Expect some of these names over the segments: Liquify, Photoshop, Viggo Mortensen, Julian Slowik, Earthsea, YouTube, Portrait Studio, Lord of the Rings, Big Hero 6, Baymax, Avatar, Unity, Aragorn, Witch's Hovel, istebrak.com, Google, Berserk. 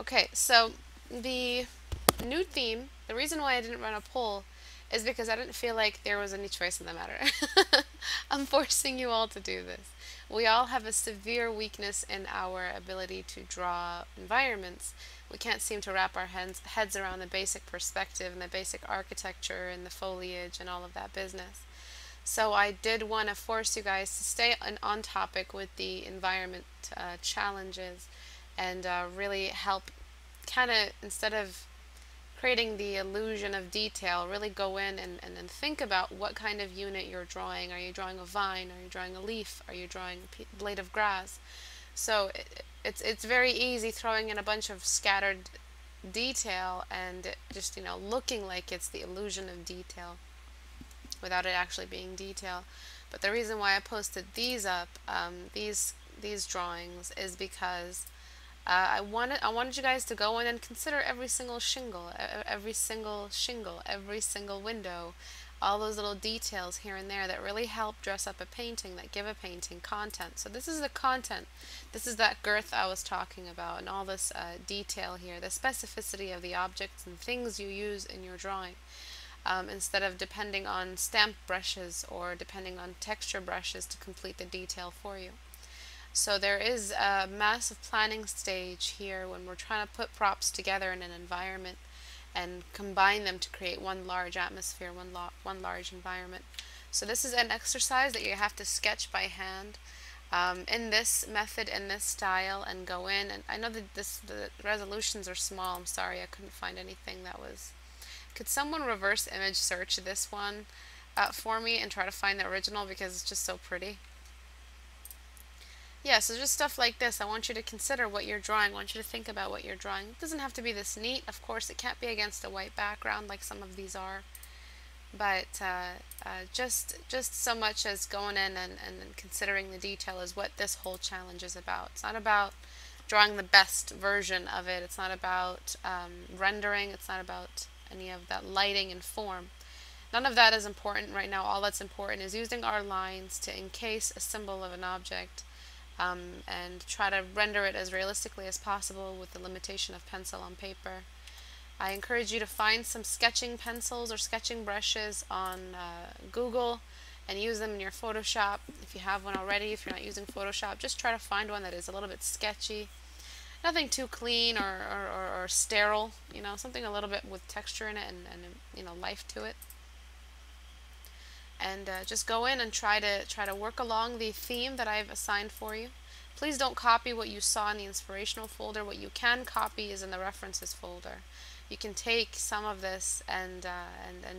Okay, so the new theme, the reason why I didn't run a poll is because I didn't feel like there was any choice in the matter. I'm forcing you all to do this. We all have a severe weakness in our ability to draw environments. We can't seem to wrap our heads around the basic perspective and the basic architecture and the foliage and all of that business. So I did want to force you guys to stay on topic with the environment challenges and really help kind of, instead of creating the illusion of detail, really go in and think about what kind of unit you're drawing. Are you drawing a vine? Are you drawing a leaf? Are you drawing a blade of grass? So it's very easy throwing in a bunch of scattered detail and just, you know, looking like it's the illusion of detail without it actually being detail. But the reason why I posted these up, these drawings, is because I wanted you guys to go in and consider every single shingle, every single window, all those little details here and there that really help dress up a painting, that give a painting content. So this is the content. This is that girth I was talking about, and all this detail here, the specificity of the objects and things you use in your drawing. Instead of depending on stamp brushes or depending on texture brushes to complete the detail for you. So there is a massive planning stage here when we're trying to put props together in an environment and combine them to create one large atmosphere, one large environment. So this is an exercise that you have to sketch by hand in this method, in this style, and go in. And I know that the resolutions are small. I'm sorry, I couldn't find anything that was... Could someone reverse image search this one for me and try to find the original, because it's just so pretty? Yeah, so just stuff like this. I want you to consider what you're drawing. I want you to think about what you're drawing. It doesn't have to be this neat. Of course, it can't be against a white background like some of these are. But just so much as going in and considering the detail is what this whole challenge is about. It's not about drawing the best version of it. It's not about rendering. It's not about any of that lighting and form. None of that is important right now. All that's important is using our lines to encase a symbol of an object and try to render it as realistically as possible with the limitation of pencil on paper. I encourage you to find some sketching pencils or sketching brushes on Google and use them in your Photoshop if you have one already. If you're not using Photoshop, just try to find one that is a little bit sketchy. Nothing too clean or sterile, you know, something a little bit with texture in it and you know, life to it. And just go in and try to work along the theme that I've assigned for you. Please don't copy what you saw in the inspirational folder. What you can copy is in the references folder. You can take some of this and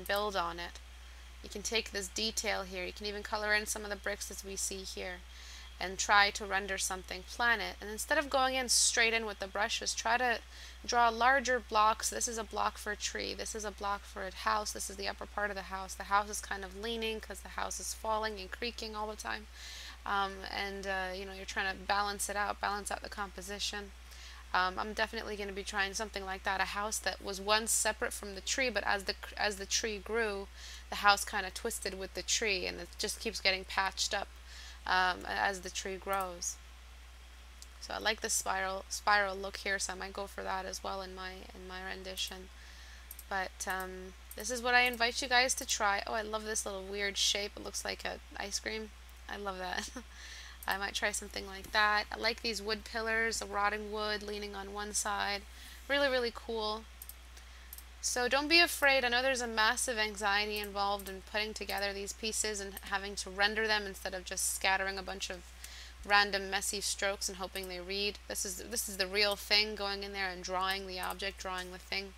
build on it. You can take this detail here. You can even color in some of the bricks as we see here, and try to render something planet. And instead of going in straight in with the brushes, try to draw larger blocks. This is a block for a tree. This is a block for a house. This is the upper part of the house. The house is kind of leaning because the house is falling and creaking all the time. You know, you're trying to balance it out, balance out the composition. I'm definitely going to be trying something like that, a house that was once separate from the tree, but as the tree grew, the house kind of twisted with the tree, and it just keeps getting patched up as the tree grows. So I like the spiral look here, so I might go for that as well in my rendition. But this is what I invite you guys to try. Oh, I love this little weird shape. It looks like an ice cream. I love that. I might try something like that. I like these wood pillars, the rotting wood leaning on one side. Really, really cool. So don't be afraid. I know there's a massive anxiety involved in putting together these pieces and having to render them instead of just scattering a bunch of random messy strokes and hoping they read. This is the real thing, going in there and drawing the object, drawing the thing.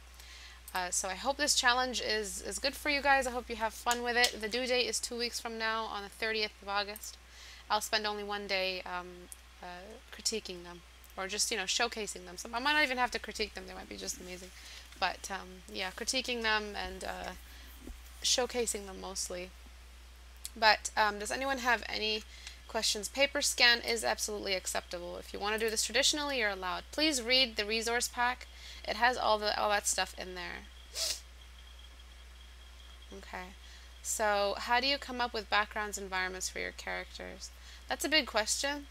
So I hope this challenge is good for you guys. I hope you have fun with it. The due date is 2 weeks from now on the 30th of August. I'll spend only one day critiquing them, or just, you know, showcasing them. So I might not even have to critique them. They might be just amazing. But yeah, critiquing them and showcasing them mostly. But does anyone have any questions? Paper scan is absolutely acceptable. If you want to do this traditionally, you're allowed. Please read the resource pack. It has all that stuff in there. Okay. So how do you come up with backgrounds, environments for your characters? That's a big question.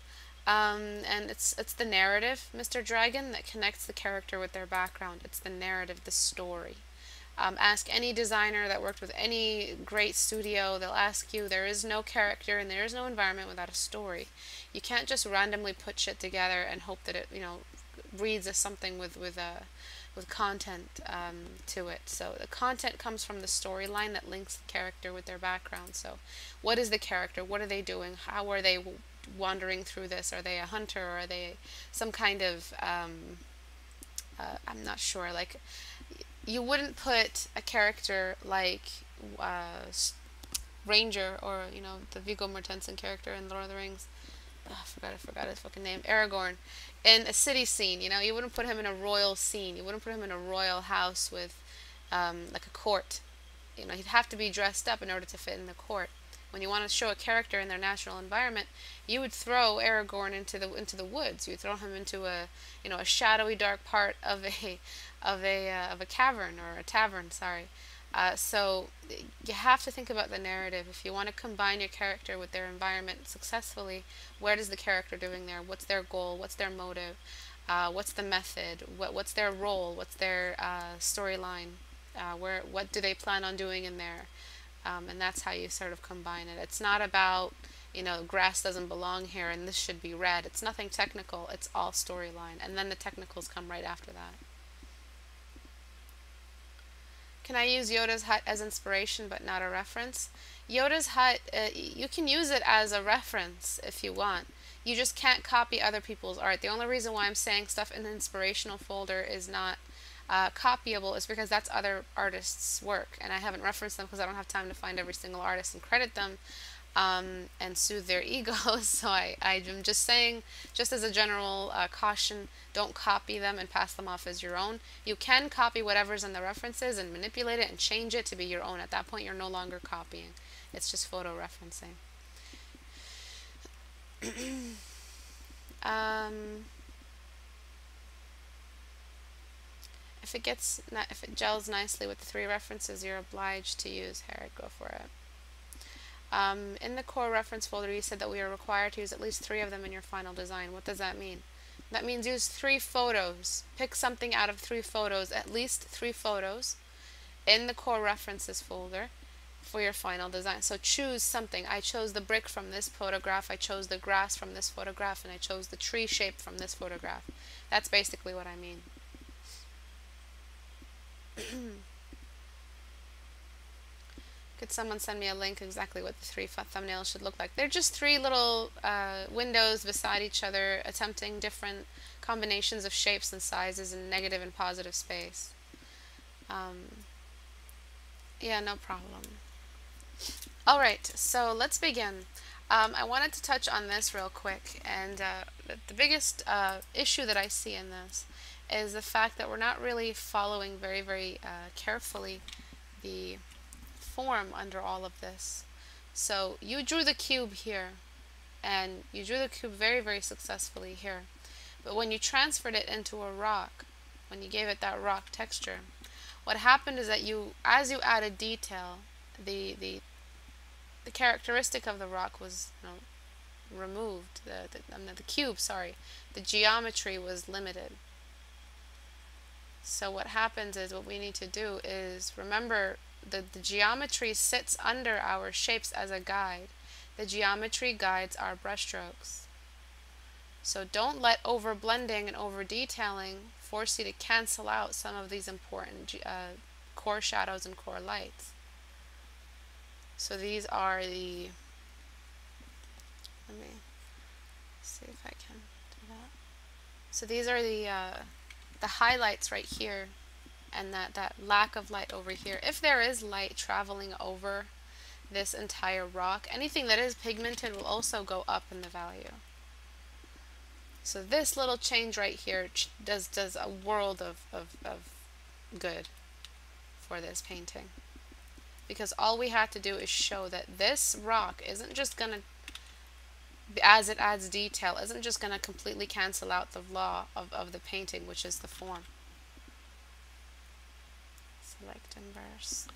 And it's the narrative, Mr. Dragon, that connects the character with their background. It's the narrative, the story. Ask any designer that worked with any great studio, they'll ask you, there is no character and there is no environment without a story. You can't just randomly put shit together and hope that it, you know, reads as something with content to it. So the content comes from the storyline that links the character with their background. So what is the character? What are they doing? How are they wandering through this? Are they a hunter, or are they some kind of I'm not sure, like, you wouldn't put a character like Ranger, or, you know, the Viggo Mortensen character in Lord of the Rings. Oh, I forgot his fucking name. Aragorn. In a city scene, you know, you wouldn't put him in a royal scene. You wouldn't put him in a royal house with, like, a court. You know, he'd have to be dressed up in order to fit in the court. When you want to show a character in their natural environment, you would throw Aragorn into the woods. You'd throw him into a, you know, a shadowy, dark part of a cavern, or a tavern. Sorry. So you have to think about the narrative. If you want to combine your character with their environment successfully, what is the character doing there? What's their goal? What's their motive? What's the method? What's their role? What's their storyline? What do they plan on doing in there? And that's how you sort of combine it. It's not about, you know, grass doesn't belong here and this should be red. It's nothing technical. It's all storyline. And then the technicals come right after that. Can I use Yoda's hut as inspiration but not a reference? Yoda's hut, you can use it as a reference if you want. You just can't copy other people's art. The only reason why I'm saying stuff in the inspirational folder is not copyable is because that's other artists' work, and I haven't referenced them because I don't have time to find every single artist and credit them and soothe their egos. So I'm just saying, just as a general caution, don't copy them and pass them off as your own. You can copy whatever's in the references and manipulate it and change it to be your own. At that point, you're no longer copying. It's just photo referencing. If it gels nicely with the three references, you're obliged to use Herrick. Go for it. In the core reference folder, you said that we are required to use at least 3 of them in your final design. What does that mean? That means use 3 photos. Pick something out of 3 photos, at least 3 photos, in the core references folder for your final design. So choose something. I chose the brick from this photograph. I chose the grass from this photograph, and I chose the tree shape from this photograph. That's basically what I mean. Could someone send me a link exactly what the 3 thumbnails should look like? They're just 3 little windows beside each other attempting different combinations of shapes and sizes in negative and positive space. Yeah, no problem. Alright, so let's begin. I wanted to touch on this real quick, and the biggest issue that I see in this is the fact that we're not really following very, very carefully the form under all of this. So you drew the cube here, and you drew the cube very, very successfully here. But when you transferred it into a rock, when you gave it that rock texture, what happened is that you, as you added detail, the characteristic of the rock was, you know, removed. The cube, sorry, the geometry was limited. So what happens is, what we need to do is remember that the geometry sits under our shapes as a guide. The geometry guides our brushstrokes. So don't let over blending and over detailing force you to cancel out some of these important core shadows and core lights. So these are the, let me see if I can do that. So these are the highlights right here, and that lack of light over here. If there is light traveling over this entire rock, anything that is pigmented will also go up in the value. So this little change right here does a world of good for this painting, because all we had to do is show that this rock isn't just gonna, as it adds detail, isn't just going to completely cancel out the law of the painting, which is the form. Select and burst.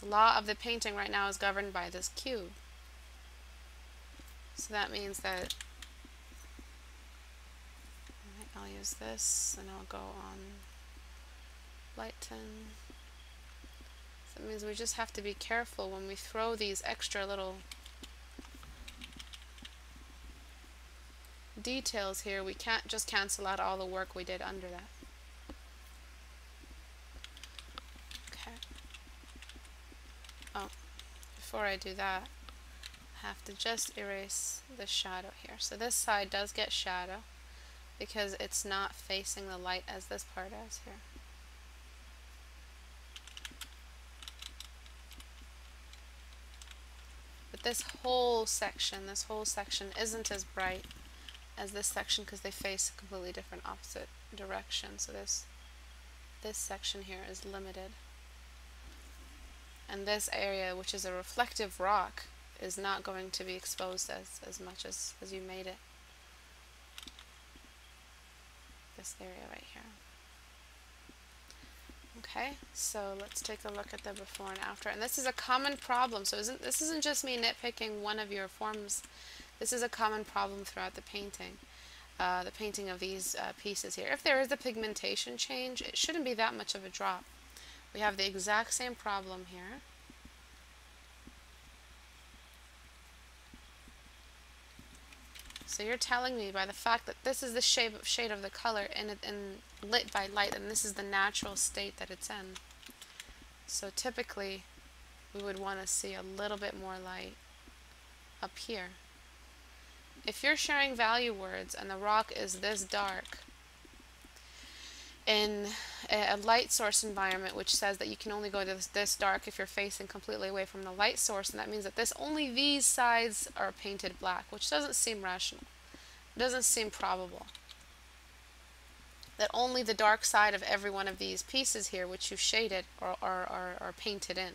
The law of the painting right now is governed by this cube. So that means that I'll use this and I'll go on light 10. So that means we just have to be careful when we throw these extra little details here. We can't just cancel out all the work we did under that. Okay. Oh, before I do that, I have to just erase the shadow here. So this side does get shadow because it's not facing the light as this part is here. But this whole section isn't as bright as this section because they face a completely different opposite direction. So this section here is limited. And this area, which is a reflective rock, is not going to be exposed as much as you made it. This area right here. Okay, so let's take a look at the before and after. And this is a common problem. So this isn't just me nitpicking one of your forms. This is a common problem throughout the painting of these pieces here. If there is a pigmentation change, it shouldn't be that much of a drop. We have the exact same problem here. So you're telling me by the fact that this is the shade of the color and lit by light, and this is the natural state that it's in. So typically, we would want to see a little bit more light up here. If you're sharing value words and the rock is this dark in a light source environment, which says that you can only go to this dark if you're facing completely away from the light source, and that means that only these sides are painted black, which doesn't seem rational. It doesn't seem probable. That only the dark side of every one of these pieces here, which you shaded, are painted in.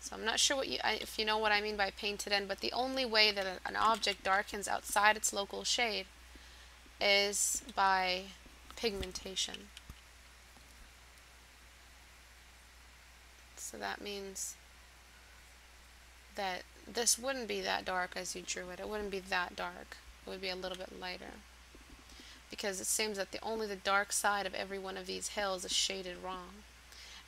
So I'm not sure what if you know what I mean by painted in, but the only way that an object darkens outside its local shade is by pigmentation. So that means that this wouldn't be that dark as you drew it. It wouldn't be that dark. It would be a little bit lighter. Because it seems that only the dark side of every one of these hills is shaded wrong.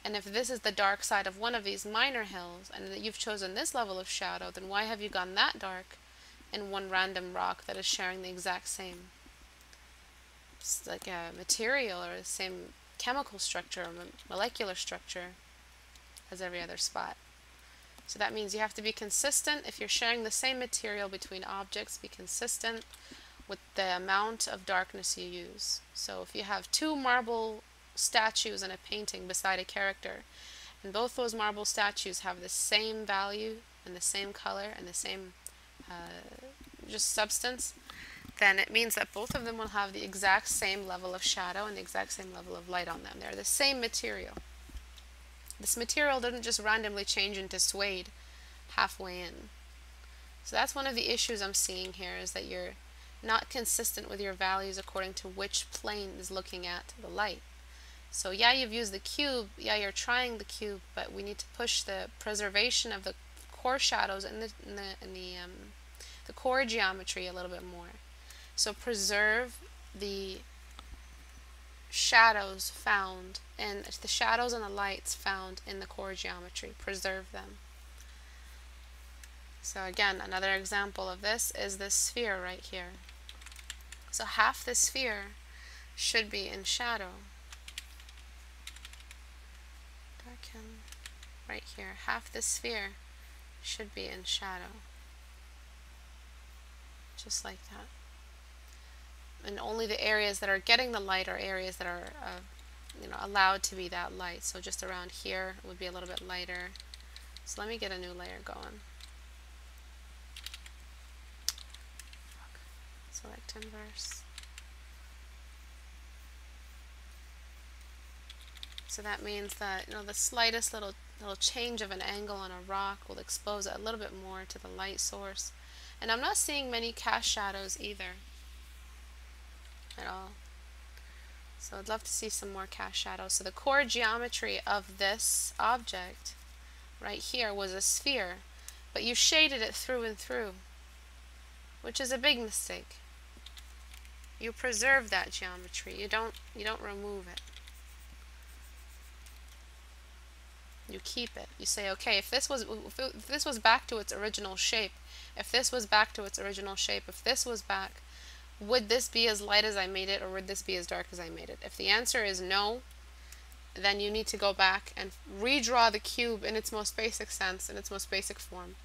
And if this is the dark side of one of these minor hills, and that you've chosen this level of shadow, then why have you gone that dark in one random rock that is sharing the exact same material or the same chemical structure or molecular structure as every other spot? So that means you have to be consistent. If you're sharing the same material between objects, be consistent with the amount of darkness you use. So if you have two marble statues in a painting beside a character, and both those marble statues have the same value and the same color and the same just substance, then it means that both of them will have the exact same level of shadow and the exact same level of light on them. They're the same material. This material didn't just randomly change into suede halfway in. So that's one of the issues I'm seeing here, is that you're not consistent with your values according to which plane is looking at the light. So yeah, you've used the cube, yeah, you're trying the cube, but we need to push the preservation of the core shadows and the core geometry a little bit more. So preserve the shadows found, and the shadows and the lights found in the core geometry. Preserve them. So again, another example of this is this sphere right here. So half the sphere should be in shadow. Darken right here. Half the sphere should be in shadow. Just like that. And only the areas that are getting the light are areas that are allowed to be that light. So just around here would be a little bit lighter. So let me get a new layer going. Select inverse. So that means that the slightest little change of an angle on a rock will expose it a little bit more to the light source. And I'm not seeing many cast shadows either. At all. So I'd love to see some more cast shadows. So the core geometry of this object right here was a sphere, but you shaded it through and through. which is a big mistake. You preserve that geometry. You don't remove it. You keep it. You say, okay, if this was back to its original shape, would this be as light as I made it, or would this be as dark as I made it? If the answer is no, then you need to go back and redraw the cube in its most basic sense, in its most basic form.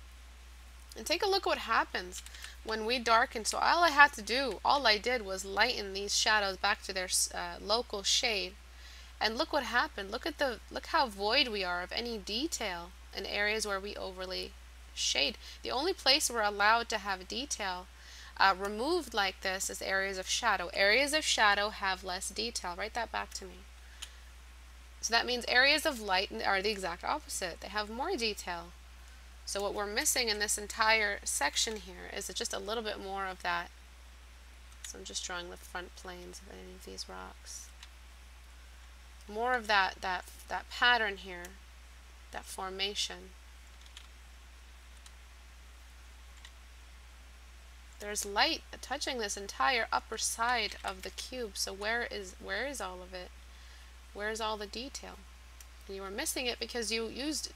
And take a look what happens when we darken. So all I had to do, all I did was lighten these shadows back to their local shade. And look what happened. Look how void we are of any detail in areas where we overly shade. The only place we're allowed to have detail removed like this is areas of shadow. Areas of shadow have less detail. Write that back to me. So that means areas of light are the exact opposite. They have more detail. So what we're missing in this entire section here is just a little bit more of that. So I'm just drawing the front planes of any of these rocks. More of that pattern here, that formation. There's light touching this entire upper side of the cube. So where is all of it? Where's all the detail? And you were missing it because you used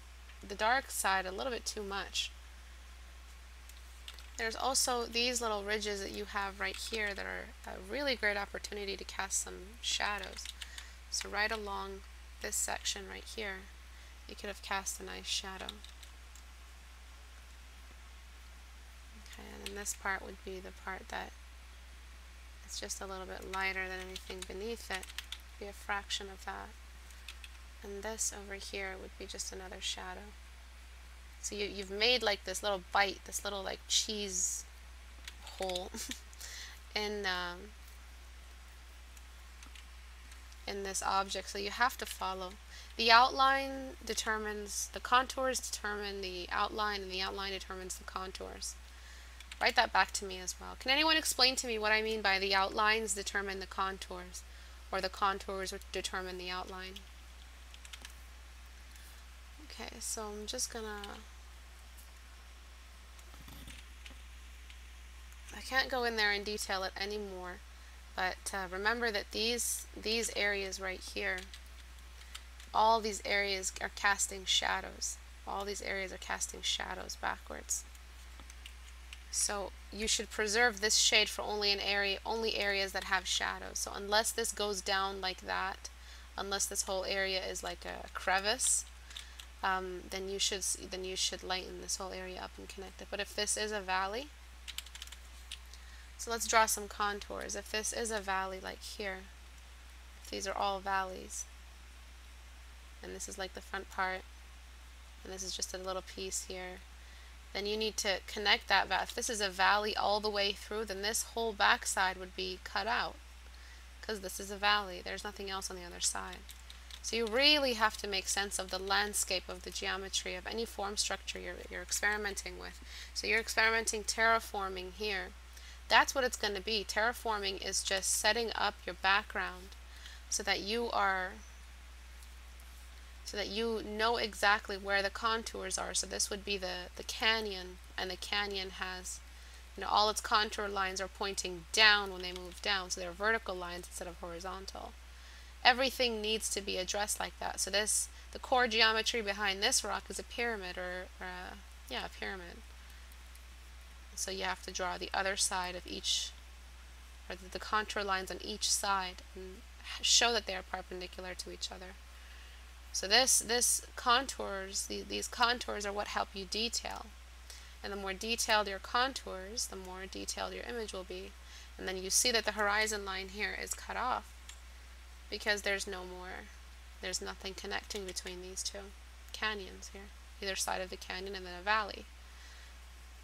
the dark side a little bit too much. There's also these little ridges that you have right here that are a really great opportunity to cast some shadows. So right along this section right here, you could have cast a nice shadow. Okay, and then this part would be the part that it's just a little bit lighter than anything beneath it. Be a fraction of that. And this over here would be just another shadow. So you've made like this little bite, this little like cheese hole in this object. So you have to follow. The outline determines, the contours determine the outline, and the outline determines the contours. Write that back to me as well. Can anyone explain to me what I mean by the outlines determine the contours, or the contours determine the outline? Okay, so I'm just gonna... I can't go in there and detail it anymore, but remember that these areas right here, all these areas are casting shadows. All these areas are casting shadows backwards. So you should preserve this shade for only areas that have shadows. So unless this goes down like that, unless this whole area is like a crevice, then you should lighten this whole area up and connect it. But if this is a valley, so let's draw some contours. If this is a valley like here, these are all valleys, and this is like the front part, and this is just a little piece here, then you need to connect that. If this is a valley all the way through, then this whole backside would be cut out, because this is a valley. There's nothing else on the other side. So you really have to make sense of the landscape, of the geometry, of any form structure you're experimenting with. So you're experimenting terraforming here. That's what it's going to be. Terraforming is just setting up your background so that you know exactly where the contours are. So this would be the canyon, and the canyon has, all its contour lines are pointing down when they move down, so they're vertical lines instead of horizontal. Everything needs to be addressed like that. So the core geometry behind this rock is a pyramid, or a pyramid. So you have to draw the other side of each, or the contour lines on each side, and show that they are perpendicular to each other. So these contours are what help you detail. And the more detailed your contours, the more detailed your image will be. And then you see that the horizon line here is cut off because there's nothing connecting between these two canyons here, either side of the canyon, and then a valley.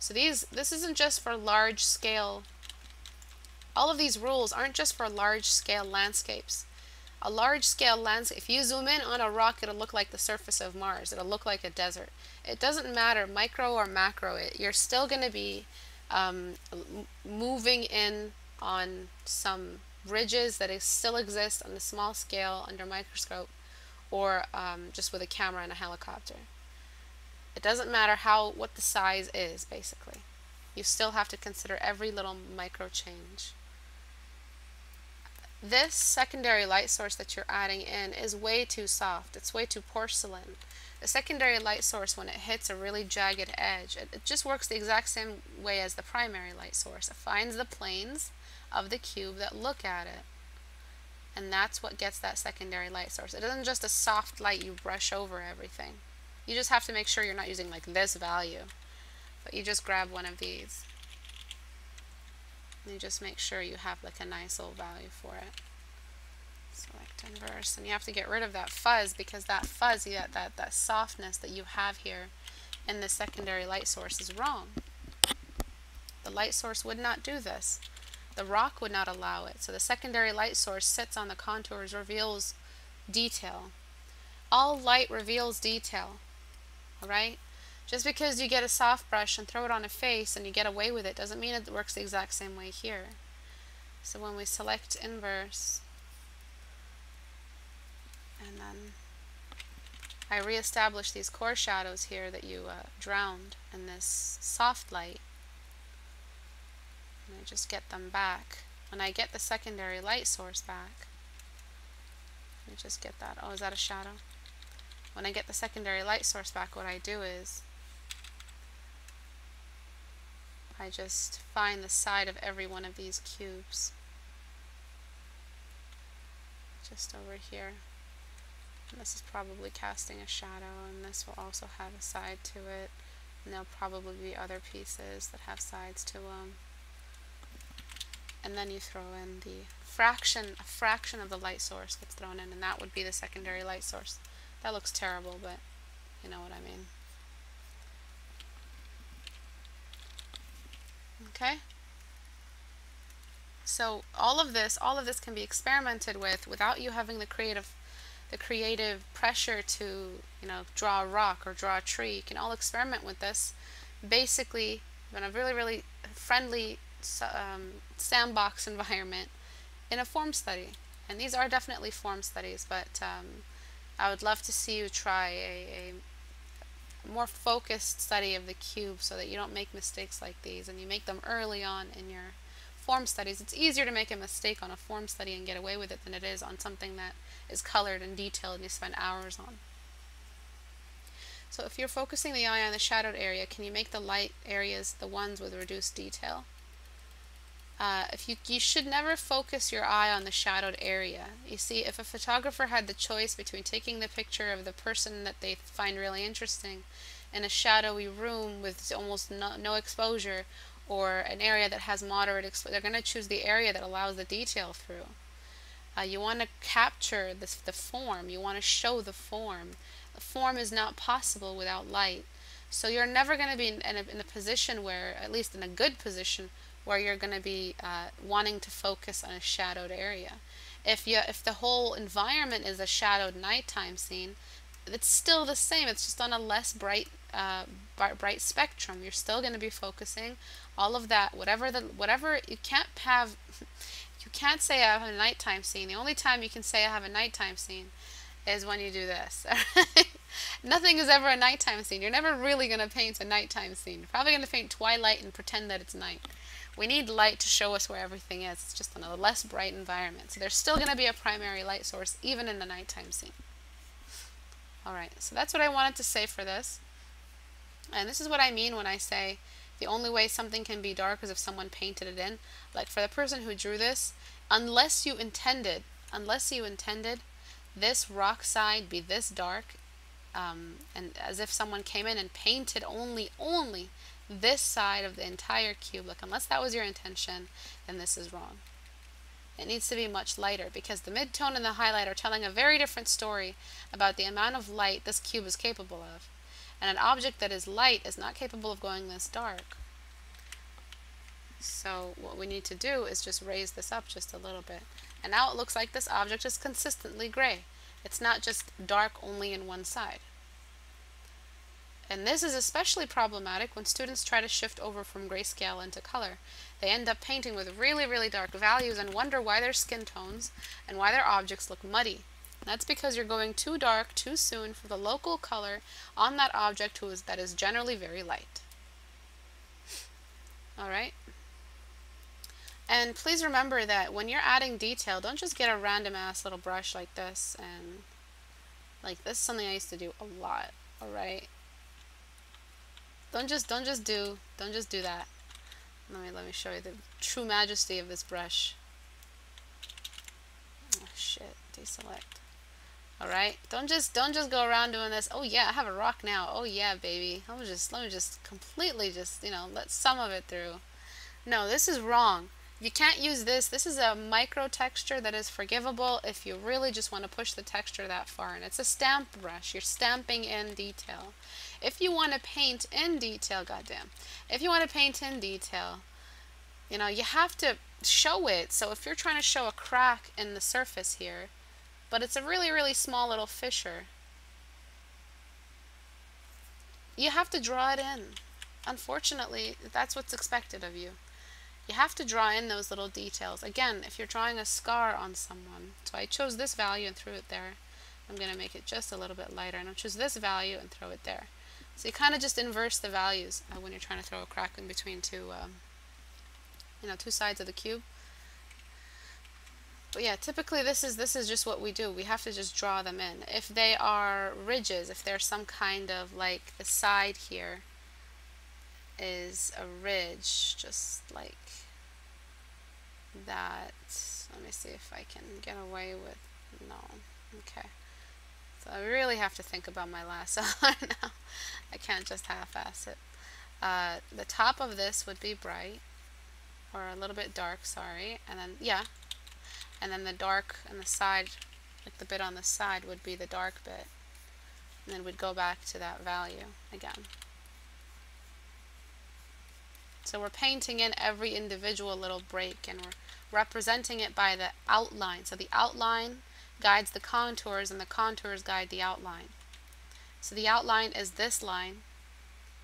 So this isn't just for large scale. All of these rules aren't just for large scale landscapes. A large-scale landscape, if you zoom in on a rock, it'll look like the surface of Mars. It'll look like a desert. It doesn't matter, micro or macro, you're still going to be moving in on some ridges that still exist on a small scale under microscope, or just with a camera and a helicopter. It doesn't matter what the size is, basically. you still have to consider every little micro change. This secondary light source that you're adding in is way too soft. It's way too porcelain. The secondary light source, when it hits a really jagged edge, it just works the exact same way as the primary light source. It finds the planes of the cube that look at it. And that's what gets that secondary light source. It isn't just a soft light you brush over everything. You just have to make sure you're not using like this value. But you just grab one of these. And you just make sure you have like a nice old value for it. Select inverse, and you have to get rid of that fuzz, because that fuzz, that softness that you have here in the secondary light source is wrong. The light source would not do this. The rock would not allow it. So the secondary light source sits on the contours, reveals detail. All light reveals detail, all right? Just because you get a soft brush and throw it on a face and you get away with it doesn't mean it works the exact same way here. So when we select inverse, and then I reestablish these core shadows here that you drowned in this soft light. And I just get them back. When I get the secondary light source back, let me just get that. Oh, is that a shadow? When I get the secondary light source back, what I do is I just find the side of every one of these cubes. Just over here. And this is probably casting a shadow, and this will also have a side to it. And there'll probably be other pieces that have sides to them. And then you throw in the fraction, a fraction of the light source that's thrown in, and that would be the secondary light source. That looks terrible, but you know what I mean. Okay? So all of this can be experimented with without you having the creative pressure to, you know, draw a rock or draw a tree. You can all experiment with this basically in a really, really friendly sandbox environment in a form study. And these are definitely form studies, but I would love to see you try a more focused study of the cube so that you don't make mistakes like these, and you make them early on in your form studies. It's easier to make a mistake on a form study and get away with it than it is on something that is colored and detailed and you spend hours on. So if you're focusing the eye on the shadowed area, can you make the light areas the ones with reduced detail? You should never focus your eye on the shadowed area. You see, if a photographer had the choice between taking the picture of the person that they find really interesting in a shadowy room with almost no exposure, or an area that has moderate exposure, they're going to choose the area that allows the detail through. You want to capture the form. You want to show the form. The form is not possible without light. So you're never going to be in a position where, at least in a good position, where you're going to be wanting to focus on a shadowed area. If the whole environment is a shadowed nighttime scene, it's still the same. It's just on a less bright spectrum. You're still going to be focusing all of that, whatever you can't have. You can't say I have a nighttime scene. The only time you can say I have a nighttime scene is when you do this. Nothing is ever a nighttime scene. You're never really going to paint a nighttime scene. You're probably going to paint twilight and pretend that it's night. We need light to show us where everything is. It's just on a less bright environment. So there's still going to be a primary light source even in the nighttime scene. Alright, so that's what I wanted to say for this. And this is what I mean when I say the only way something can be dark is if someone painted it in. Like for the person who drew this, unless you intended this rock side be this dark, and as if someone came in and painted only this side of the entire cube, like unless that was your intention, then this is wrong. It needs to be much lighter, because the midtone and the highlight are telling a very different story about the amount of light this cube is capable of. And an object that is light is not capable of going this dark. So what we need to do is just raise this up just a little bit. And now it looks like this object is consistently gray. It's not just dark only in one side. And this is especially problematic when students try to shift over from grayscale into color. They end up painting with really, really dark values and wonder why their skin tones and why their objects look muddy. That's because you're going too dark too soon for the local color on that object that is generally very light. And please remember that when you're adding detail, don't just get a random ass little brush like this. And like this is something I used to do a lot. All right. Don't just do that. Let me show you the true majesty of this brush. Oh shit, deselect. All right. Don't just go around doing this. Oh yeah, I have a rock now. Oh yeah, baby. Let me just completely just, you know, let some of it through. No, this is wrong. You can't use this. This is a micro texture that is forgivable if you really just want to push the texture that far. And it's a stamp brush. You're stamping in detail. If you want to paint in detail, goddamn. If you want to paint in detail, you know, you have to show it. So if you're trying to show a crack in the surface here, but it's a really, really small little fissure, you have to draw it in. Unfortunately, that's what's expected of you. You have to draw in those little details. Again, if you're drawing a scar on someone, so I chose this value and threw it there. I'm going to make it just a little bit lighter, and I'll choose this value and throw it there. So you kind of just inverse the values when you're trying to throw a crack in between two sides of the cube. But yeah, typically this is just what we do. We have to just draw them in. If they are ridges, if there's some kind of, like, the side here is a ridge, just like that. Let me see if I can get away with, no, okay. So I really have to think about my lasso now. I can't just half-ass it. The top of this would be bright, or a little bit dark, sorry, and then, yeah. And then the dark on the side, like the bit on the side would be the dark bit. And then we'd go back to that value again. So we're painting in every individual little break, and we're representing it by the outline. So the outline guides the contours, and the contours guide the outline. So the outline is this line,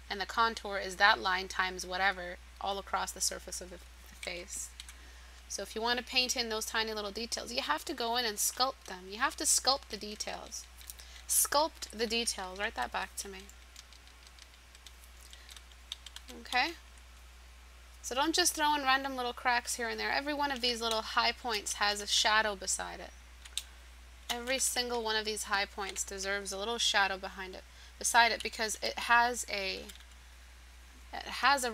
and the contour is that line times whatever, all across the surface of the face. So if you want to paint in those tiny little details, you have to go in and sculpt them. You have to sculpt the details. Sculpt the details. Write that back to me. Okay? So don't just throw in random little cracks here and there. Every one of these little high points has a shadow beside it. Every single one of these high points deserves a little shadow beside it, because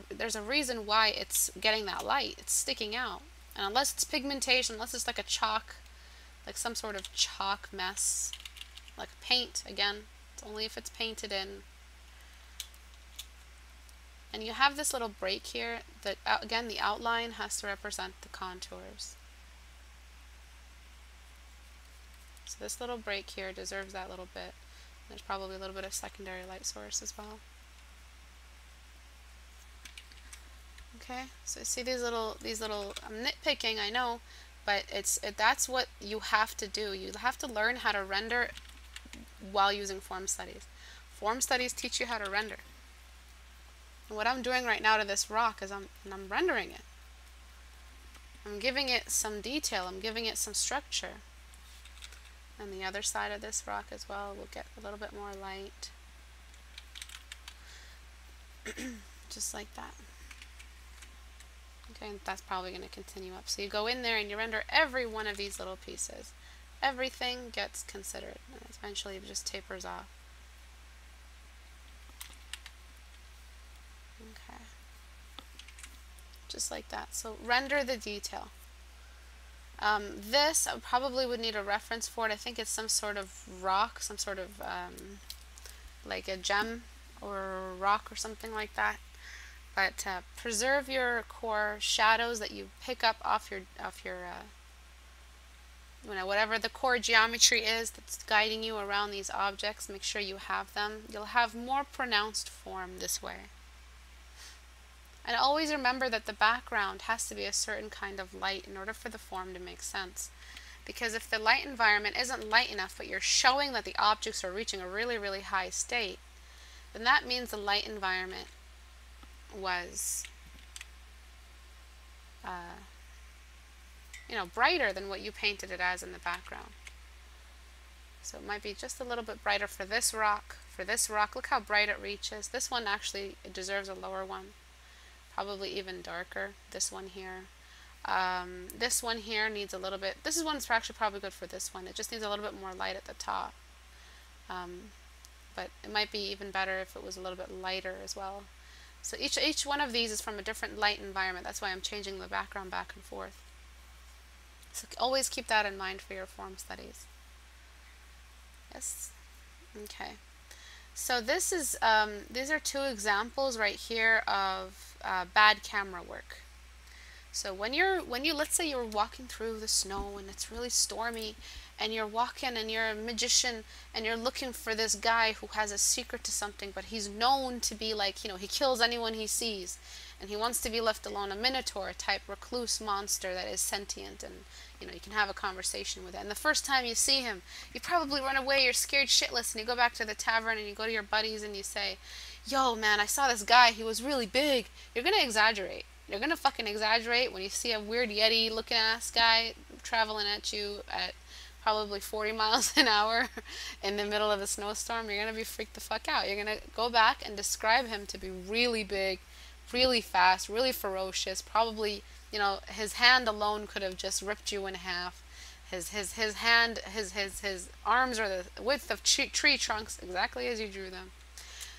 there's a reason why it's getting that light. It's sticking out. And unless it's pigmentation, unless it's like a chalk, like some sort of chalk mess, like paint, again, it's only if it's painted in. And you have this little break here that, again, the outline has to represent the contours. So this little break here deserves that little bit. There's probably a little bit of secondary light source as well. Okay, so see these little, I'm nitpicking, I know, but that's what you have to do. You have to learn how to render while using form studies. Form studies teach you how to render. And what I'm doing right now to this rock is I'm rendering it. I'm giving it some detail. I'm giving it some structure. And the other side of this rock as well will get a little bit more light. Just like that. Okay, and that's probably going to continue up. So you go in there and you render every one of these little pieces. Everything gets considered. And eventually it just tapers off. Okay, just like that. So render the detail. This I probably would need a reference for it. I think it's some sort of rock, some sort of like a gem or rock or something like that. But preserve your core shadows that you pick up off your you know, whatever the core geometry is that's guiding you around these objects. Make sure you have them. You'll have more pronounced form this way. And always remember that the background has to be a certain kind of light in order for the form to make sense. Because if the light environment isn't light enough, but you're showing that the objects are reaching a really, really high state, then that means the light environment was, you know, brighter than what you painted it as in the background. So it might be just a little bit brighter for this rock. For this rock, look how bright it reaches. This one actually, it deserves a lower one. Probably even darker, this one here. This one here needs a little bit, this is one that's actually probably good for this one, it just needs a little bit more light at the top. But it might be even better if it was a little bit lighter as well. So each one of these is from a different light environment, that's why I'm changing the background back and forth. So always keep that in mind for your form studies. Yes? Okay. So this is, these are two examples right here of bad camera work. So when you let's say you're walking through the snow and it's really stormy and you're walking and you're a magician and you're looking for this guy who has a secret to something, but he's known to be like, you know, he kills anyone he sees and he wants to be left alone, a minotaur type recluse monster that is sentient and, you know, you can have a conversation with it. And the first time you see him, you probably run away, you're scared shitless, and you go back to the tavern and you go to your buddies and you say, yo man, I saw this guy, he was really big. You're gonna exaggerate. You're gonna fucking exaggerate when you see a weird yeti looking ass guy traveling at you at probably 40 miles an hour in the middle of a snowstorm. You're gonna be freaked the fuck out. You're gonna go back and describe him to be really big, really fast, really ferocious. Probably, you know, his hand alone could have just ripped you in half. His hand, his arms are the width of tree trunks, exactly as you drew them.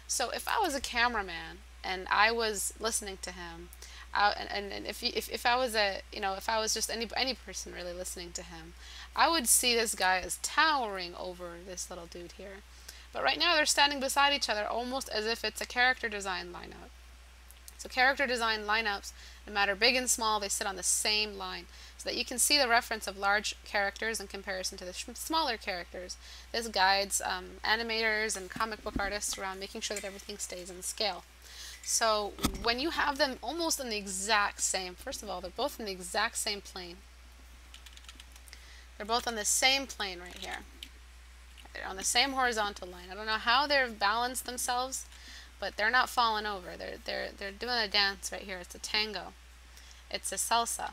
So if I was a cameraman and I was listening to him. And if I was a, you know, if I was just any person really listening to him, I would see this guy as towering over this little dude here. But right now they're standing beside each other almost as if it's a character design lineup. So character design lineups, no matter big and small, they sit on the same line so that you can see the reference of large characters in comparison to the smaller characters. This guides animators and comic book artists around making sure that everything stays in scale. So when you have them almost in the exact same, first of all, they're both in the exact same plane. They're both on the same plane right here. They're on the same horizontal line. I don't know how they've balanced themselves, but they're not falling over. They're doing a dance right here. It's a tango. It's a salsa.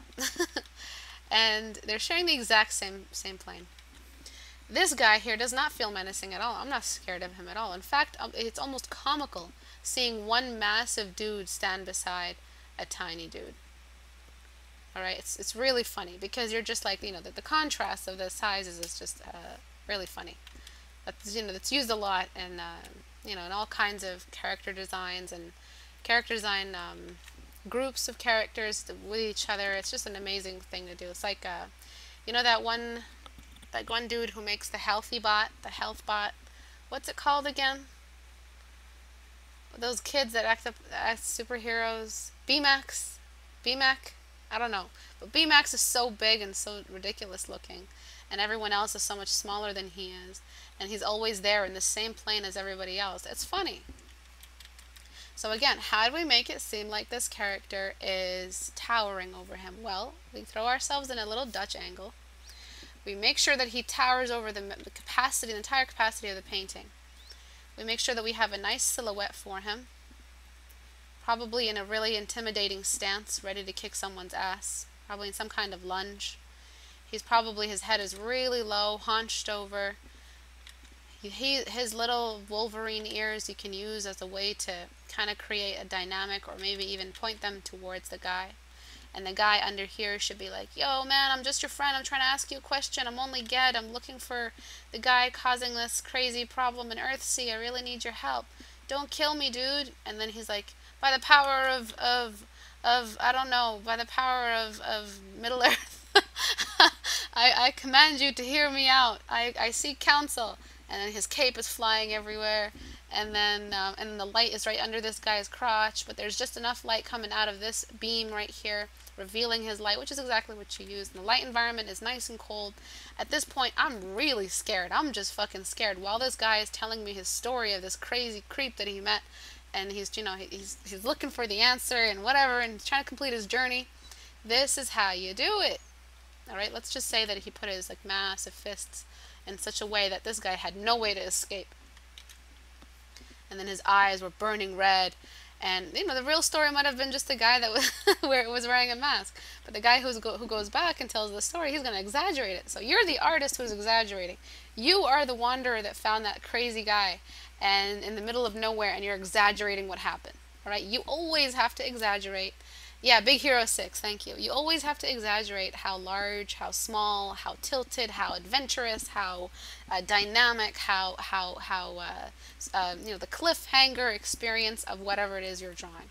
And they're sharing the exact same plane. This guy here does not feel menacing at all. I'm not scared of him at all. In fact, it's almost comical seeing one massive dude stand beside a tiny dude. All right, it's really funny because you're just like, you know, the contrast of the sizes is just really funny. That's, you know, that's used a lot in you know, in all kinds of character designs and character design groups of characters with each other. It's just an amazing thing to do. It's like you know that one. Like one dude who makes the healthy bot, the health bot. What's it called again? Those kids that act up as superheroes. Baymax? Baymax? I don't know. But Baymax is so big and so ridiculous looking. And everyone else is so much smaller than he is. And he's always there in the same plane as everybody else. It's funny. So again, how do we make it seem like this character is towering over him? Well, we throw ourselves in a little Dutch angle. We make sure that he towers over the capacity, the entire capacity of the painting. We make sure that we have a nice silhouette for him, probably in a really intimidating stance, ready to kick someone's ass, probably in some kind of lunge. He's probably, his head is really low, hunched over. His little Wolverine ears you can use as a way to kind of create a dynamic or maybe even point them towards the guy. And the guy under here should be like, yo man, I'm just your friend, I'm trying to ask you a question, I'm only dead, I'm looking for the guy causing this crazy problem in Earthsea, I really need your help. Don't kill me, dude. And then he's like, by the power of I don't know, by the power of Middle Earth, I command you to hear me out. I seek counsel. And then his cape is flying everywhere. And the light is right under this guy's crotch, but there's just enough light coming out of this beam right here, revealing his light, which is exactly what you use. And the light environment is nice and cold. At this point, I'm really scared. I'm just fucking scared. While this guy is telling me his story of this crazy creep that he met, and he's, you know, he's looking for the answer and whatever, and he's trying to complete his journey. This is how you do it. All right, let's just say that he put his like massive fists in such a way that this guy had no way to escape. And then his eyes were burning red, and you know the real story might have been just the guy that was where it was wearing a mask. But the guy who goes back and tells the story, he's going to exaggerate it. So you're the artist who's exaggerating. You are the wanderer that found that crazy guy, and in the middle of nowhere, and you're exaggerating what happened. All right, you always have to exaggerate, Yeah, Big Hero 6, thank you. You always have to exaggerate how large, how small, how tilted, how adventurous, how dynamic, how you know, the cliffhanger experience of whatever it is you're drawing.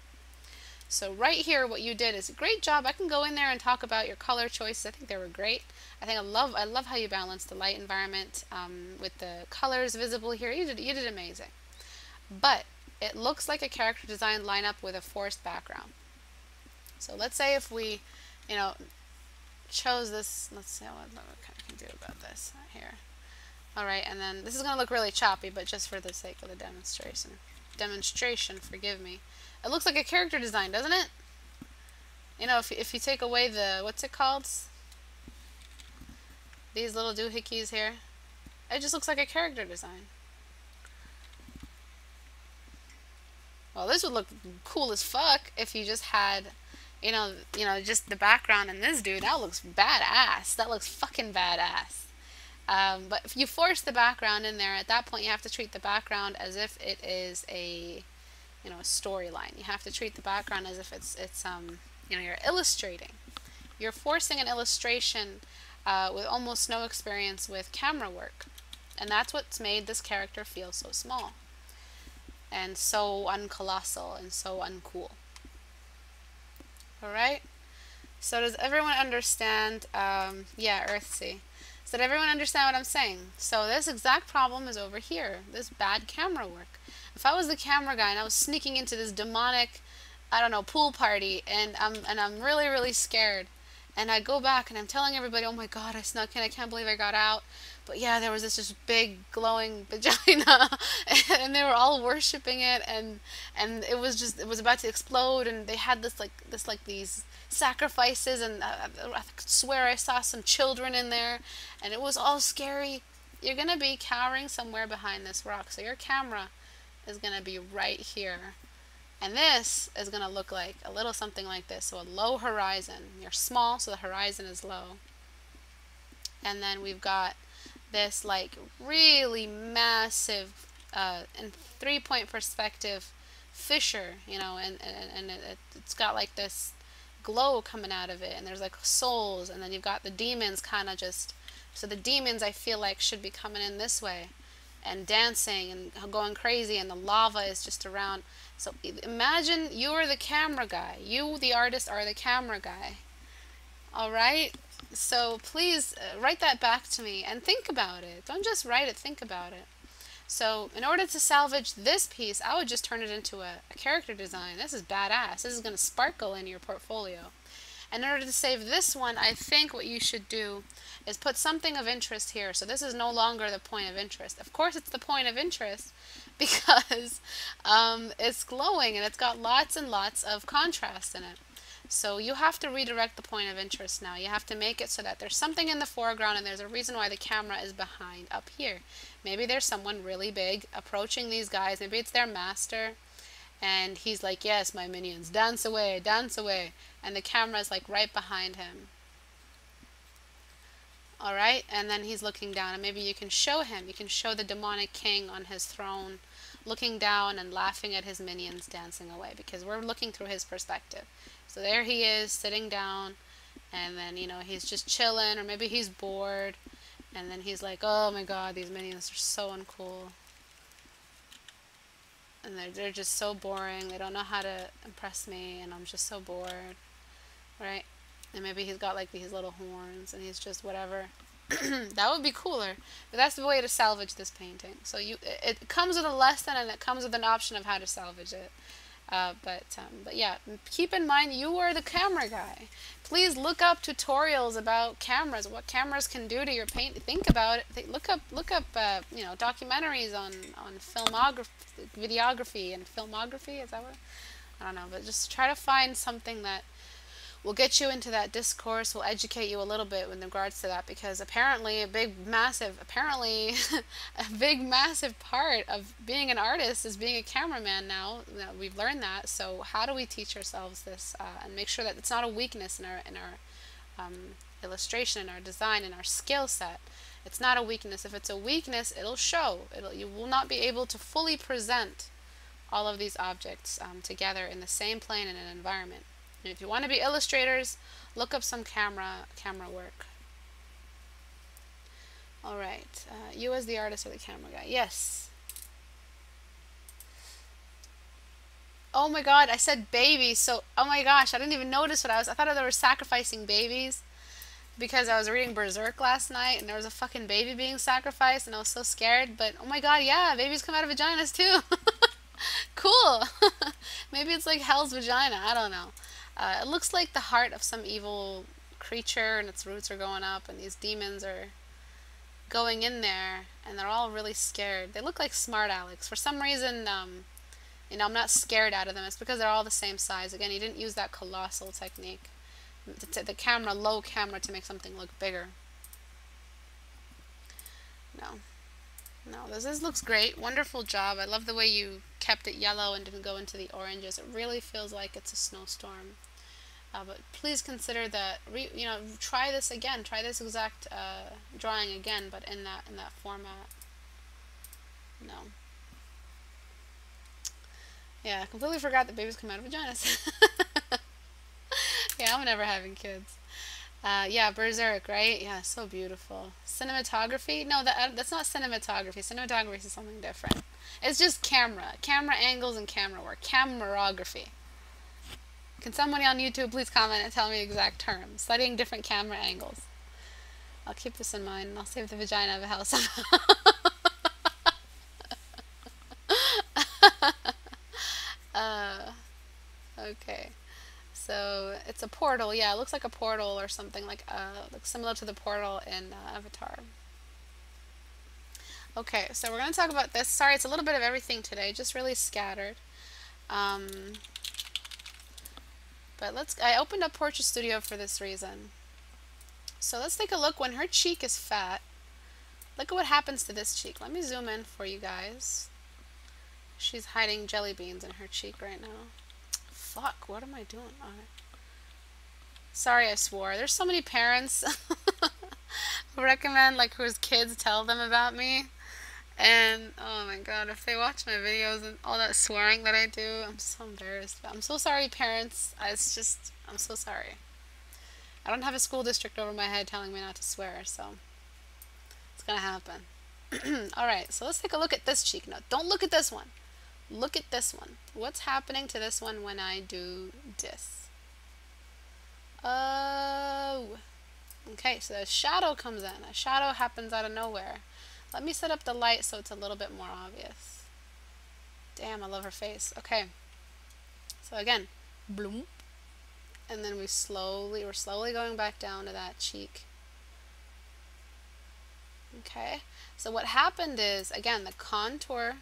So right here, what you did is a great job. I can go in there and talk about your color choices. I think they were great. I think I love how you balance the light environment with the colors visible here. You did amazing. But it looks like a character design lineup with a forest background. So let's say if we, you know, chose this. Let's see what I can do about this here. All right, and then this is going to look really choppy, but just for the sake of the demonstration, forgive me. It looks like a character design, doesn't it? You know, if you take away the, what's it called? These little doohickeys here. It just looks like a character design. Well, this would look cool as fuck if you just had, you know, just the background in this dude. That looks badass. That looks fucking badass. But if you force the background in there, at that point you have to treat the background as if it is a... you know, a storyline. You have to treat the background as if it's you know, you're illustrating. You're forcing an illustration with almost no experience with camera work, and that's what's made this character feel so small, and so uncolossal, and so uncool. All right. So does everyone understand? Yeah, Earthsea. So did everyone understand what I'm saying? So this exact problem is over here. This bad camera work. If I was the camera guy and I was sneaking into this demonic, I don't know, pool party, and I'm really, really scared, and I go back and I'm telling everybody, oh my god, I snuck in, I can't believe I got out, but yeah, there was this just big glowing vagina, and they were all worshiping it, and it was just, it was about to explode, and they had these sacrifices, and I swear I saw some children in there, and it was all scary. You're gonna be cowering somewhere behind this rock, so your camera is going to be right here. And this is going to look like a little something like this. So a low horizon. You're small, so the horizon is low. And then we've got this like really massive and three-point perspective fissure, you know, and it's got like this glow coming out of it, and there's like souls, and then you've got the demons kind of just, so the demons I feel like should be coming in this way and dancing and going crazy, and the lava is just around. So imagine you're the camera guy. You, the artist, are the camera guy. All right? So please write that back to me and think about it. Don't just write it, think about it. So in order to salvage this piece, I would just turn it into a character design. This is badass. This is going to sparkle in your portfolio. In order to save this one, I think what you should do is put something of interest here. So this is no longer the point of interest. Of course it's the point of interest because it's glowing and it's got lots and lots of contrast in it. So you have to redirect the point of interest now. You have to make it so that there's something in the foreground and there's a reason why the camera is behind up here. Maybe there's someone really big approaching these guys. Maybe it's their master. And he's like, yes, my minions, dance away, dance away. And the camera's like right behind him. All right, and then he's looking down, and maybe you can show him. You can show the demonic king on his throne looking down and laughing at his minions dancing away, because we're looking through his perspective. So there he is sitting down, and then, you know, he's just chilling, or maybe he's bored, and then he's like, oh my god, these minions are so uncool. And they're just so boring, they don't know how to impress me, and I'm just so bored, right? And maybe he's got like these little horns, and he's just whatever. That would be cooler, but that's the way to salvage this painting. So it comes with a lesson, and it comes with an option of how to salvage it. But yeah, keep in mind you are the camera guy. Please look up tutorials about cameras, what cameras can do to your paint. Think about it. Look up you know, documentaries on videography and filmography. Is that what? I don't know, but just try to find something that will get you into that discourse, will educate you a little bit in regards to that, because apparently a big massive part of being an artist is being a cameraman now. We've learned that, so how do we teach ourselves this and make sure that it's not a weakness in our illustration, in our design, in our skill set? It's not a weakness. If it's a weakness, it'll show. You will not be able to fully present all of these objects together in the same plane in an environment. And if you want to be illustrators, look up some camera work. All right, you as the artist or the camera guy? Yes. Oh my God, I said babies. So, oh my gosh, I didn't even notice what I was. I thought they were sacrificing babies because I was reading Berserk last night and there was a fucking baby being sacrificed and I was so scared. But oh my God, yeah, babies come out of vaginas too. Cool. Maybe it's like hell's vagina. I don't know. It looks like the heart of some evil creature and its roots are going up and these demons are going in there and they're all really scared. They look like smart Alex. For some reason, you know, I'm not scared out of them. It's because they're all the same size. Again, he didn't use that colossal technique. The camera, low camera to make something look bigger. No. No, this looks great. Wonderful job. I love the way you kept it yellow and didn't go into the oranges. It really feels like it's a snowstorm. But please consider that, you know, try this again. Try this exact drawing again, but in that format. No. Yeah, I completely forgot that babies come out of vaginas. Yeah, I'm never having kids. Yeah, Berserk, right? Yeah, so beautiful. Cinematography? No, that's not cinematography. Cinematography is something different. It's just camera angles and camera work. Camerography. Can somebody on YouTube please comment and tell me exact terms? Studying different camera angles. I'll keep this in mind and I'll save the vagina of a house. Okay. So it's a portal, yeah, it looks like a portal or something, like similar to the portal in Avatar. Okay, so we're going to talk about this. Sorry, it's a little bit of everything today, just really scattered. But I opened up Portrait Studio for this reason. So let's take a look. When her cheek is fat, look at what happens to this cheek. Let me zoom in for you guys. She's hiding jelly beans in her cheek right now. Fuck, what am I doing? All right. Sorry I swore. There's so many parents who recommend, like, whose kids tell them about me. And, oh my God, if they watch my videos and all that swearing that I do, I'm so embarrassed. I'm so sorry, parents. I'm so sorry. I don't have a school district over my head telling me not to swear, so it's gonna happen. All right, so let's take a look at this cheek. No, don't look at this one. Look at this one. What's happening to this one when I do this? Oh. Okay, so a shadow comes in. A shadow happens out of nowhere. Let me set up the light so it's a little bit more obvious. Damn, I love her face. Okay. So again, bloom. And then we're slowly going back down to that cheek. Okay. So what happened is, again, the contour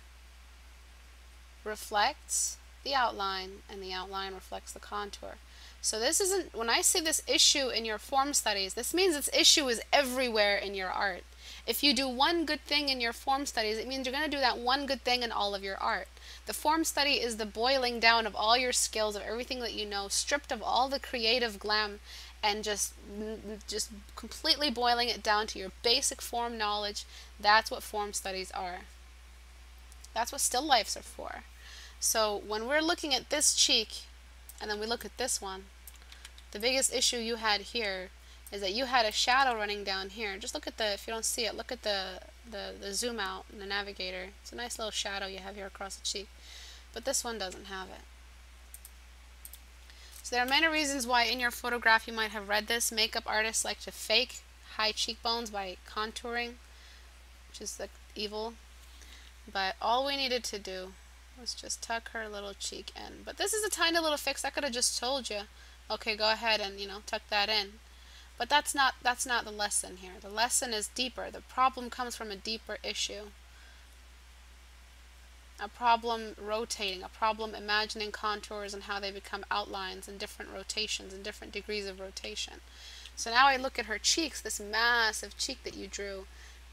reflects the outline, and the outline reflects the contour. So this isn't, when I say this issue in your form studies, this means this issue is everywhere in your art. If you do one good thing in your form studies, it means you're going to do that one good thing in all of your art. The form study is the boiling down of all your skills, of everything that you know, stripped of all the creative glam, and just completely boiling it down to your basic form knowledge. That's what form studies are. That's what still lifes are for. So when we're looking at this cheek, and then we look at this one, the biggest issue you had here is that you had a shadow running down here. Just look at the, if you don't see it, look at the zoom out in the navigator. It's a nice little shadow you have here across the cheek. But this one doesn't have it. So there are many reasons why in your photograph you might have read this. Makeup artists like to fake high cheekbones by contouring, which is like evil. But all we needed to do was just tuck her little cheek in. But this is a tiny little fix. I could have just told you, okay, go ahead and, you know, tuck that in. But that's not the lesson here. The lesson is deeper. The problem comes from a deeper issue. A problem rotating, a problem imagining contours and how they become outlines and different rotations and different degrees of rotation. So now I look at her cheeks, this massive cheek that you drew,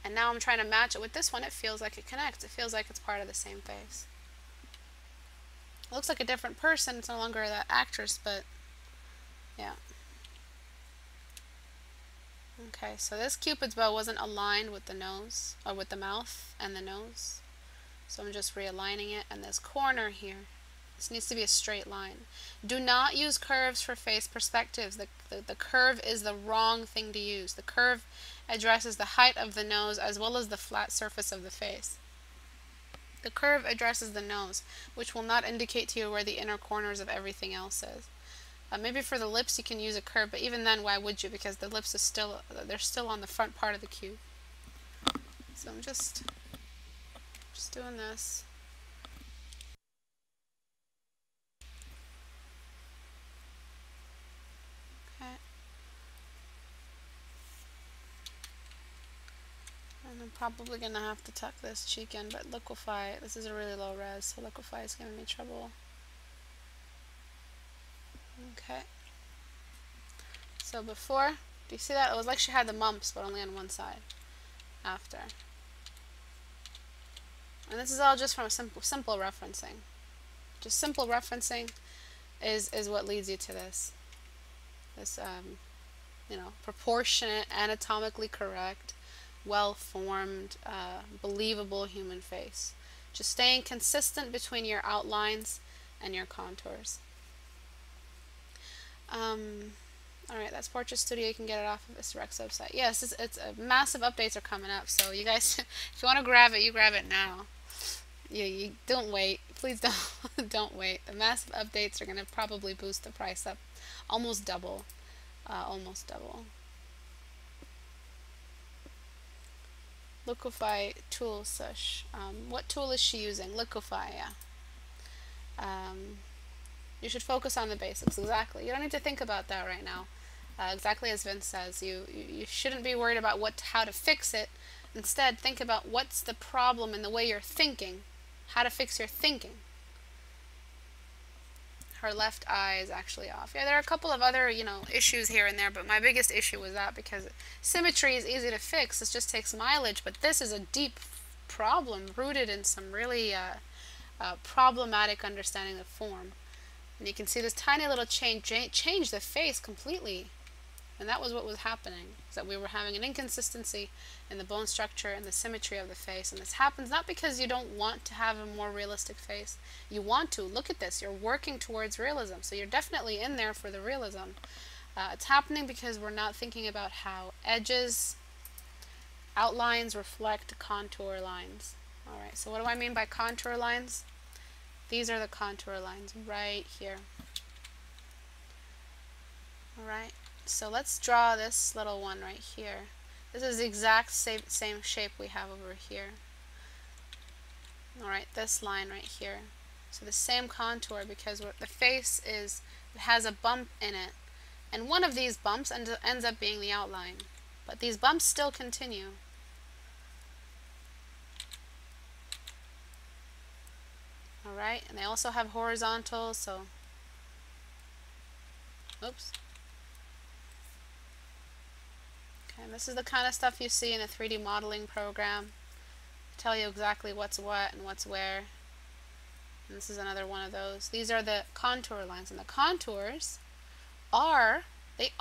and now I'm trying to match it with this one. It feels like it connects. It feels like it's part of the same face. It looks like a different person. It's no longer that actress, but yeah. Okay, so this Cupid's bow wasn't aligned with the nose, or with the mouth and the nose. So I'm just realigning it. And this corner here, This needs to be a straight line. Do not use curves for face perspectives. The curve is the wrong thing to use. The curve addresses the height of the nose as well as the flat surface of the face. The curve addresses the nose, which will not indicate to you where the inner corners of everything else is. Maybe for the lips you can use a curve, but even then, why would you? Because the lips are still, they're still on the front part of the cube. So I'm just doing this. Okay. And I'm probably gonna have to tuck this cheek in, but liquify, this is a really low res, so liquify is giving me trouble. Okay. So before, do you see that? It was like she had the mumps, but only on one side. After. And this is all just from simple referencing. Just simple referencing is what leads you to this. This, you know, proportionate, anatomically correct, well-formed, believable human face. Just staying consistent between your outlines and your contours. Alright, that's Portrait Studio. You can get it off of istebrak's website. Yes, it's massive updates are coming up, so you guys, if you want to grab it, you grab it now. You don't wait. Please don't wait. The massive updates are going to probably boost the price up almost double. Almost double. Liquify tool sush. What tool is she using? Liquify, yeah. You should focus on the basics, exactly. You don't need to think about that right now. Exactly as Vince says, you shouldn't be worried about how to fix it. Instead, think about what's the problem in the way you're thinking, how to fix your thinking. Her left eye is actually off. Yeah, there are a couple of other, you know, issues here and there, but my biggest issue was that because symmetry is easy to fix, it just takes mileage, but this is a deep problem rooted in some really problematic understanding of form. And you can see this tiny little change the face completely. And that was what was happening, is that we were having an inconsistency in the bone structure and the symmetry of the face. And this happens not because you don't want to have a more realistic face. You want to. Look at this. You're working towards realism. So you're definitely in there for the realism. It's happening because we're not thinking about how edges, outlines reflect contour lines. All right, so what do I mean by contour lines? These are the contour lines right here. Alright, so let's draw this little one right here. This is the exact same shape we have over here. Alright, this line right here. So the same contour because the face has a bump in it. And one of these bumps ends up being the outline. But these bumps still continue. Alright, and they also have horizontals, so, oops. Okay, and this is the kind of stuff you see in a 3D modeling program. Tell you exactly what's what and what's where. And this is another one of those. These are the contour lines, and the contours are the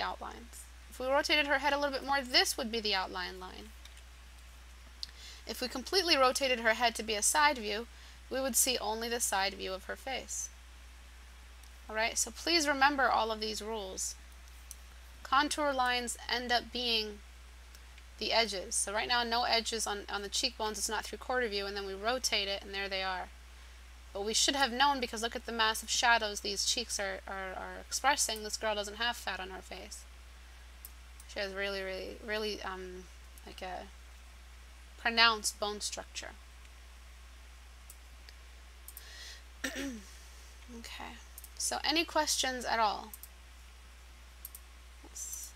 outlines. If we rotated her head a little bit more, this would be the outline line. If we completely rotated her head to be a side view, we would see only the side view of her face. Alright, so please remember all of these rules. Contour lines end up being the edges. So right now, no edges on the cheekbones, it's not three-quarter view, and then we rotate it, and there they are. But we should have known, because look at the massive shadows these cheeks are expressing. This girl doesn't have fat on her face. She has really, really, really, like a pronounced bone structure. Okay, so any questions at all? Yes.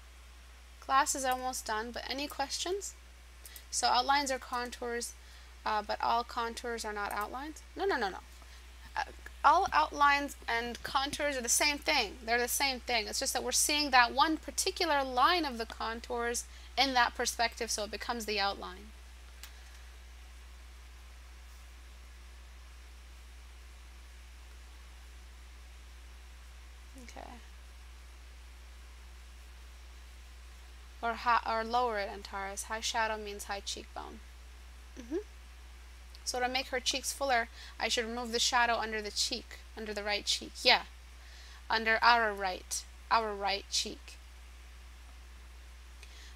Class is almost done, but any questions? So outlines are contours, but all contours are not outlines? No. All outlines and contours are the same thing. They're the same thing. It's just that we're seeing that one particular line of the contours in that perspective, so it becomes the outline. Or lower it, Antares. High shadow means high cheekbone. So to make her cheeks fuller, I should remove the shadow under the cheek, under the right cheek. Yeah, under our right cheek.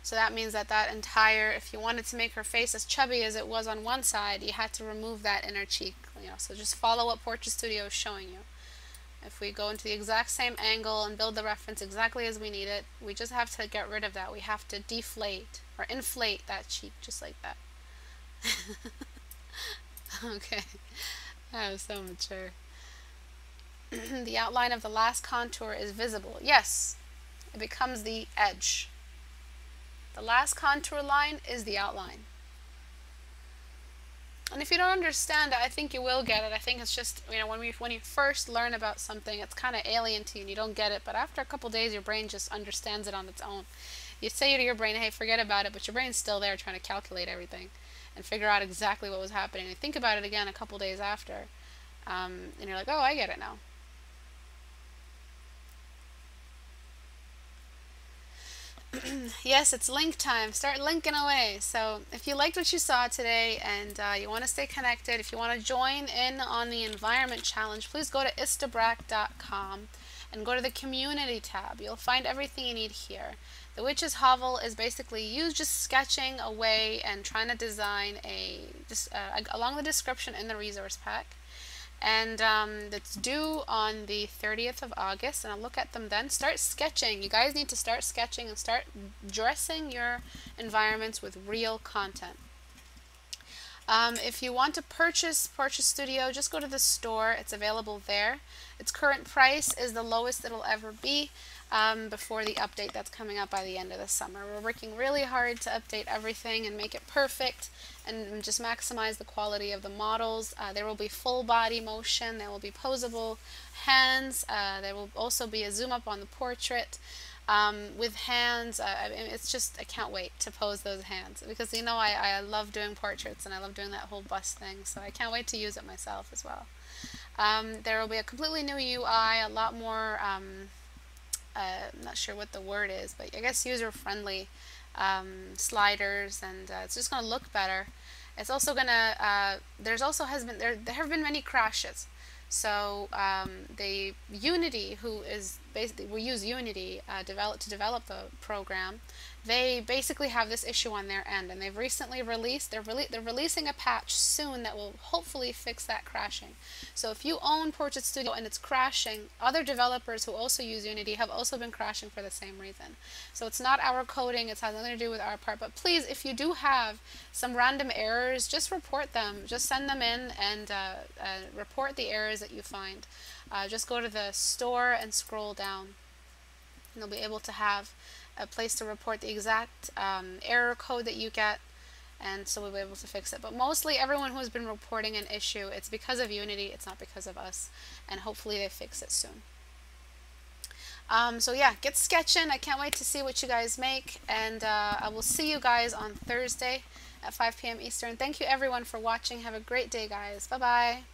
So that means that entire, if you wanted to make her face as chubby as it was on one side, you had to remove that inner cheek. You know, so just follow what Portrait Studio is showing you. If we go into the exact same angle and build the reference exactly as we need it, we just have to get rid of that. We have to deflate or inflate that cheek just like that. Okay, that was so mature. The outline of the last contour is visible. Yes, it becomes the edge. The last contour line is the outline. And if you don't understand it, I think you will get it. I think it's just, you know, when you first learn about something, it's kind of alien to you and you don't get it. But after a couple days, your brain just understands it on its own. You say to your brain, hey, forget about it, but your brain's still there trying to calculate everything and figure out exactly what was happening. And think about it again a couple days after, and you're like, oh, I get it now. Yes, it's link time. Start linking away. So if you liked what you saw today and you want to stay connected, if you want to join in on the environment challenge, please go to istebrak.com and go to the community tab. You'll find everything you need here. The Witch's Hovel is basically you just sketching away and trying to design along the description in the resource pack. And that's due on the 30th of August, and I'll look at them then. Start sketching. You guys need to start sketching and start dressing your environments with real content. If you want to purchase Portrait Studio, just go to the store. It's available there. Its current price is the lowest it'll ever be before the update that's coming up by the end of the summer. We're working really hard to update everything and make it perfect and just maximize the quality of the models. There will be full body motion. There will be posable hands. There will also be a zoom up on the portrait. With hands, I mean, it's just, I can't wait to pose those hands, because you know I love doing portraits and I love doing that whole bust thing, so I can't wait to use it myself as well. There will be a completely new UI, a lot more, I'm not sure what the word is, but I guess user-friendly sliders, and it's just going to look better. It's also going to, there have been many crashes. So the Unity, who is basically, we use Unity to develop the program, they basically have this issue on their end, and they've recently released, they're releasing a patch soon that will hopefully fix that crashing. So if you own Portrait Studio and it's crashing, other developers who also use Unity have also been crashing for the same reason. So it's not our coding, it has nothing to do with our part, but please, if you do have some random errors, just report them, just send them in and report the errors that you find. Just go to the store and scroll down, and you'll be able to have a place to report the exact error code that you get, and so we'll be able to fix it. But mostly everyone who's been reporting an issue, it's because of Unity, it's not because of us, and hopefully they fix it soon. So yeah, get sketching. I can't wait to see what you guys make, and I will see you guys on Thursday at 5 p.m. Eastern. Thank you everyone for watching. Have a great day, guys. Bye-bye.